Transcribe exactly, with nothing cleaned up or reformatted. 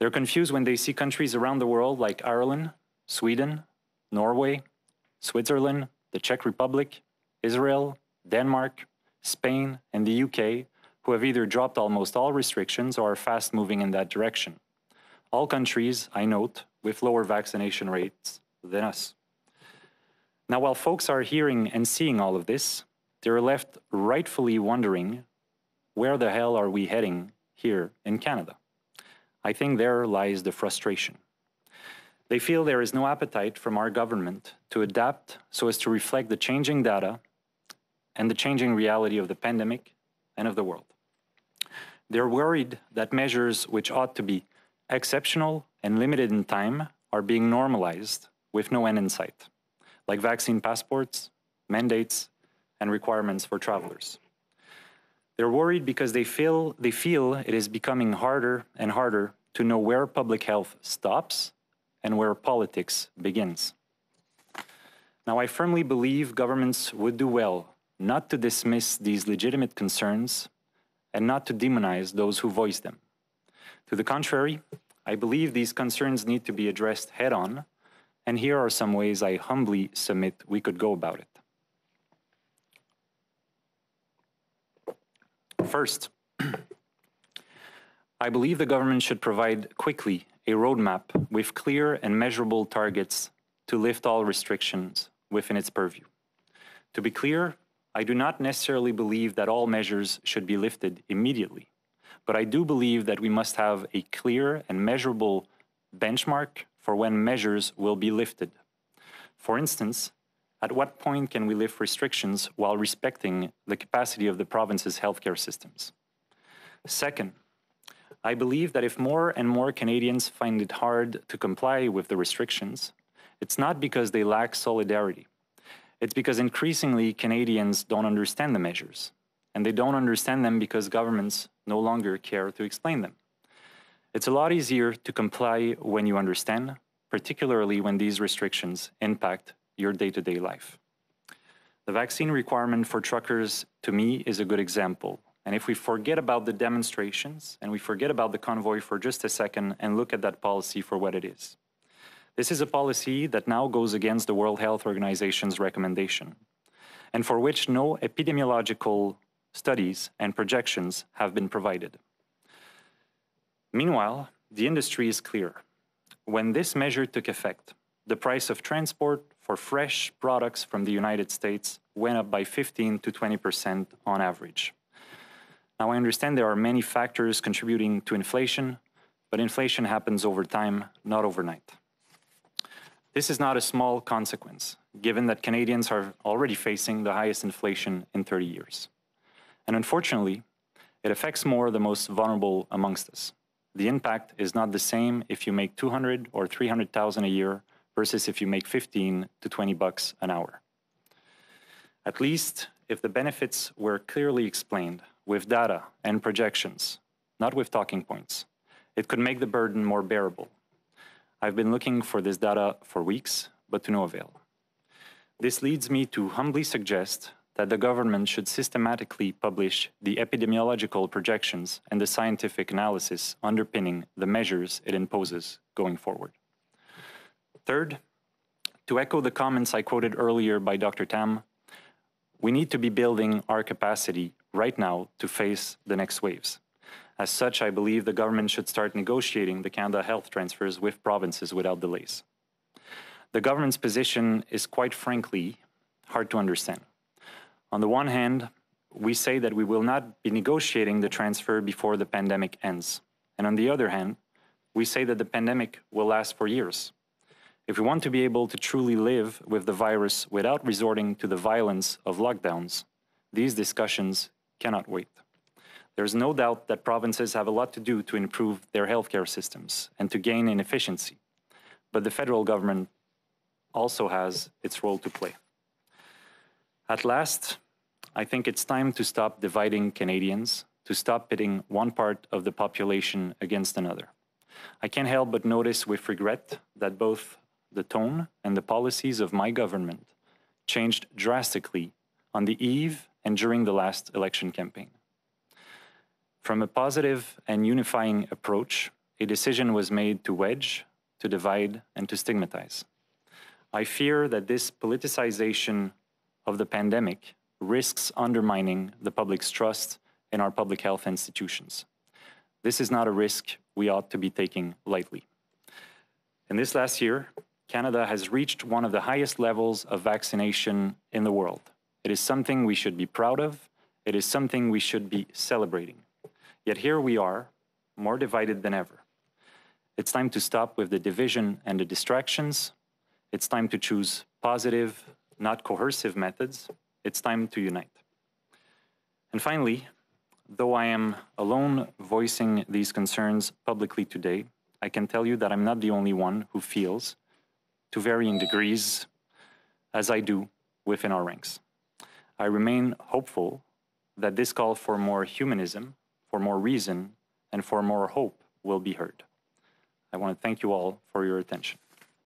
They're confused when they see countries around the world like Ireland, Sweden, Norway, Switzerland, the Czech Republic, Israel, Denmark, Spain, and the U K, who have either dropped almost all restrictions or are fast moving in that direction. All countries, I note, with lower vaccination rates than us. Now, while folks are hearing and seeing all of this, they're left rightfully wondering, where the hell are we heading here in Canada? I think there lies the frustration. They feel there is no appetite from our government to adapt so as to reflect the changing data and the changing reality of the pandemic and of the world. They're worried that measures which ought to be exceptional and limited in time are being normalized with no end in sight, like vaccine passports, mandates, and requirements for travelers. They're worried because they feel, they feel it is becoming harder and harder to know where public health stops and where politics begins. Now, I firmly believe governments would do well not to dismiss these legitimate concerns and not to demonize those who voice them. To the contrary, I believe these concerns need to be addressed head-on, and here are some ways I humbly submit we could go about it. First, I believe the government should provide quickly a roadmap with clear and measurable targets to lift all restrictions within its purview. To be clear, I do not necessarily believe that all measures should be lifted immediately, but I do believe that we must have a clear and measurable benchmark for when measures will be lifted. For instance, at what point can we lift restrictions while respecting the capacity of the province's healthcare systems? Second, I believe that if more and more Canadians find it hard to comply with the restrictions, it's not because they lack solidarity. It's because increasingly Canadians don't understand the measures, and they don't understand them because governments no longer care to explain them. It's a lot easier to comply when you understand, particularly when these restrictions impact your day-to-day life. The vaccine requirement for truckers, to me, is a good example. And if we forget about the demonstrations and we forget about the convoy for just a second and look at that policy for what it is. This is a policy that now goes against the World Health Organization's recommendation and for which no epidemiological studies and projections have been provided. Meanwhile, the industry is clear. When this measure took effect, the price of transport for fresh products from the United States went up by fifteen to twenty percent on average. Now, I understand there are many factors contributing to inflation, but inflation happens over time, not overnight. This is not a small consequence, given that Canadians are already facing the highest inflation in thirty years. And unfortunately, it affects more the most vulnerable amongst us. The impact is not the same if you make two hundred or three hundred thousand a year versus if you make fifteen to twenty bucks an hour. At least, if the benefits were clearly explained, with data and projections, not with talking points. It could make the burden more bearable. I've been looking for this data for weeks, but to no avail. This leads me to humbly suggest that the government should systematically publish the epidemiological projections and the scientific analysis underpinning the measures it imposes going forward. Third, to echo the comments I quoted earlier by Doctor Tam, we need to be building our capacity right now to face the next waves. As such, I believe the government should start negotiating the Canada Health transfers with provinces without delays. The government's position is, quite frankly, hard to understand. On the one hand, we say that we will not be negotiating the transfer before the pandemic ends. And on the other hand, we say that the pandemic will last for years. If we want to be able to truly live with the virus without resorting to the violence of lockdowns, these discussions cannot wait. There's no doubt that provinces have a lot to do to improve their healthcare systems and to gain in efficiency, but the federal government also has its role to play. At last, I think it's time to stop dividing Canadians, to stop pitting one part of the population against another. I can't help but notice with regret that both the tone and the policies of my government changed drastically on the eve and during the last election campaign. From a positive and unifying approach, a decision was made to wedge, to divide, and to stigmatize. I fear that this politicization of the pandemic risks undermining the public's trust in our public health institutions. This is not a risk we ought to be taking lightly. In this last year, Canada has reached one of the highest levels of vaccination in the world. It is something we should be proud of. It is something we should be celebrating. Yet here we are, more divided than ever. It's time to stop with the division and the distractions. It's time to choose positive, not coercive methods. It's time to unite. And finally, though I am alone voicing these concerns publicly today, I can tell you that I'm not the only one who feels, to varying degrees, as I do within our ranks. I remain hopeful that this call for more humanism, for more reason, and for more hope will be heard. I want to thank you all for your attention.